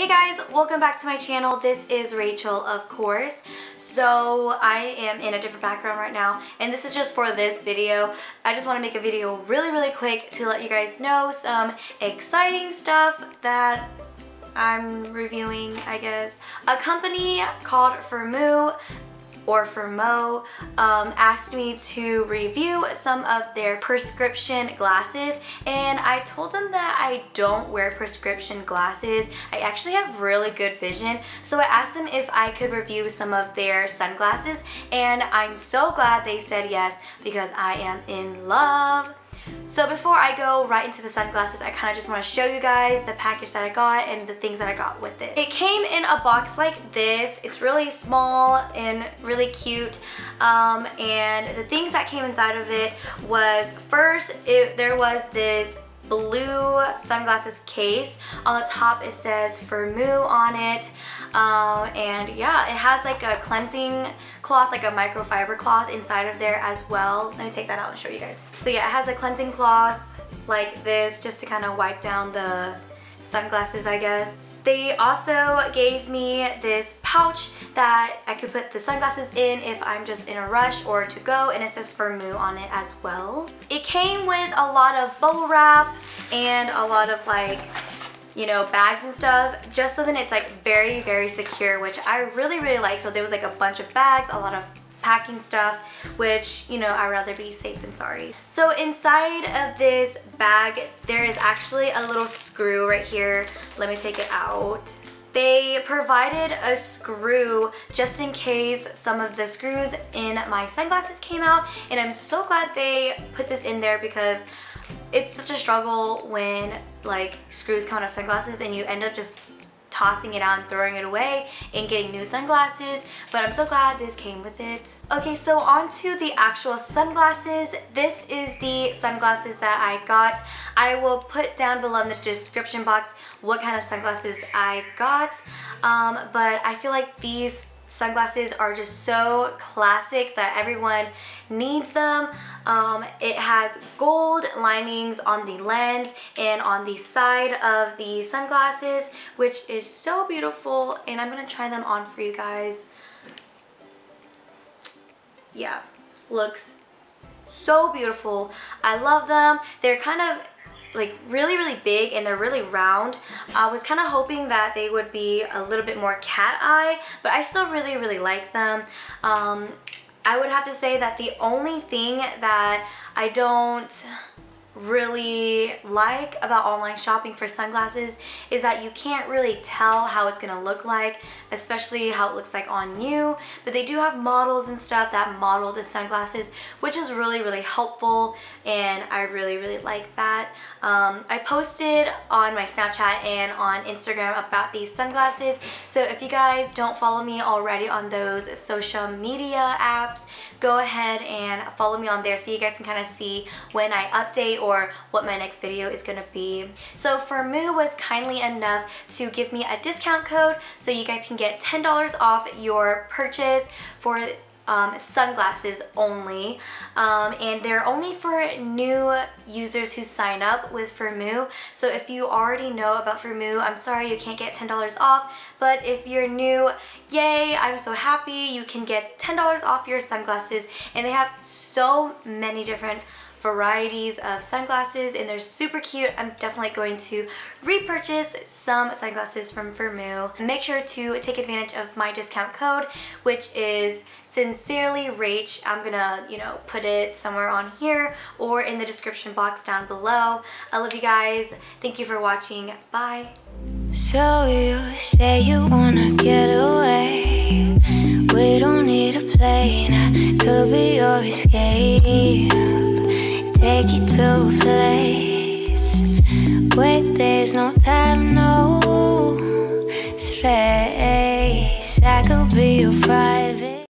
Hey guys, welcome back to my channel. This is Rachel, of course. So I am in a different background right now, and this is just for this video. I just want to make a video really quick to let you guys know some exciting stuff that I'm reviewing, I guess. A company called Firmoo or Firmoo asked me to review some of their prescription glasses, and I told them that I don't wear prescription glasses. I actually have really good vision, so I asked them if I could review some of their sunglasses, and I'm so glad they said yes because I am in love. So before I go right into the sunglasses, I kind of just want to show you guys the package that I got and the things that I got with it. It came in a box like this. It's really small and really cute. And the things that came inside of it was, first, there was this blue sunglasses case. On the top it says Firmoo on it, and yeah, it has like a cleansing cloth, like a microfiber cloth inside of there as well. Let me take that out and show you guys. So yeah, it has a cleansing cloth like this just to kind of wipe down the sunglasses, I guess. They also gave me this pouch that I could put the sunglasses in if I'm just in a rush or to go, and it says Firmoo on it as well. It came with a lot of bubble wrap and a lot of, like, you know, bags and stuff, just so then it's like very secure, which I really like. So there was like a bunch of bags, a lot of packing stuff, which, you know, I'd rather be safe than sorry. So inside of this bag there is actually a little screw right here. Let me take it out. They provided a screw just in case some of the screws in my sunglasses came out, and I'm so glad they put this in there because it's such a struggle when, like, screws come out of sunglasses and you end up just tossing it out and throwing it away and getting new sunglasses, but I'm so glad this came with it. Okay, so on to the actual sunglasses. This is the sunglasses that I got. I will put down below in the description box what kind of sunglasses I got, but I feel like these sunglasses are just so classic that everyone needs them. It has gold linings on the lens and on the side of the sunglasses, which is so beautiful, and I'm gonna try them on for you guys. Yeah, looks so beautiful. I love them. They're kind of like really big and they're really round. I was kind of hoping that they would be a little bit more cat eye, but I still really like them. I would have to say that the only thing that I don't really like about online shopping for sunglasses is that you can't really tell how it's gonna look like, especially how it looks like on you. But they do have models and stuff that model the sunglasses, which is really helpful, and I really like that. I posted on my Snapchat and on Instagram about these sunglasses, so if you guys don't follow me already on those social media apps, go ahead and follow me on there so you guys can kind of see when I update or what my next video is gonna be. So Firmoo was kindly enough to give me a discount code so you guys can get $10 off your purchase for sunglasses only, and they're only for new users who sign up with Firmoo. So if you already know about Firmoo, I'm sorry you can't get $10 off, but if you're new, yay, I'm so happy you can get $10 off your sunglasses. And they have so many different varieties of sunglasses and they're super cute. I'm definitely going to repurchase some sunglasses from Firmoo. Make sure to take advantage of my discount code, which is SINCERELYRACH. I'm gonna, you know, put it somewhere on here or in the description box down below. I love you guys. Thank you for watching. Bye. So you say you wanna get away. We don't need a plane. I could be your escape. Take you to a place where there's no time, no space. I could be your pride.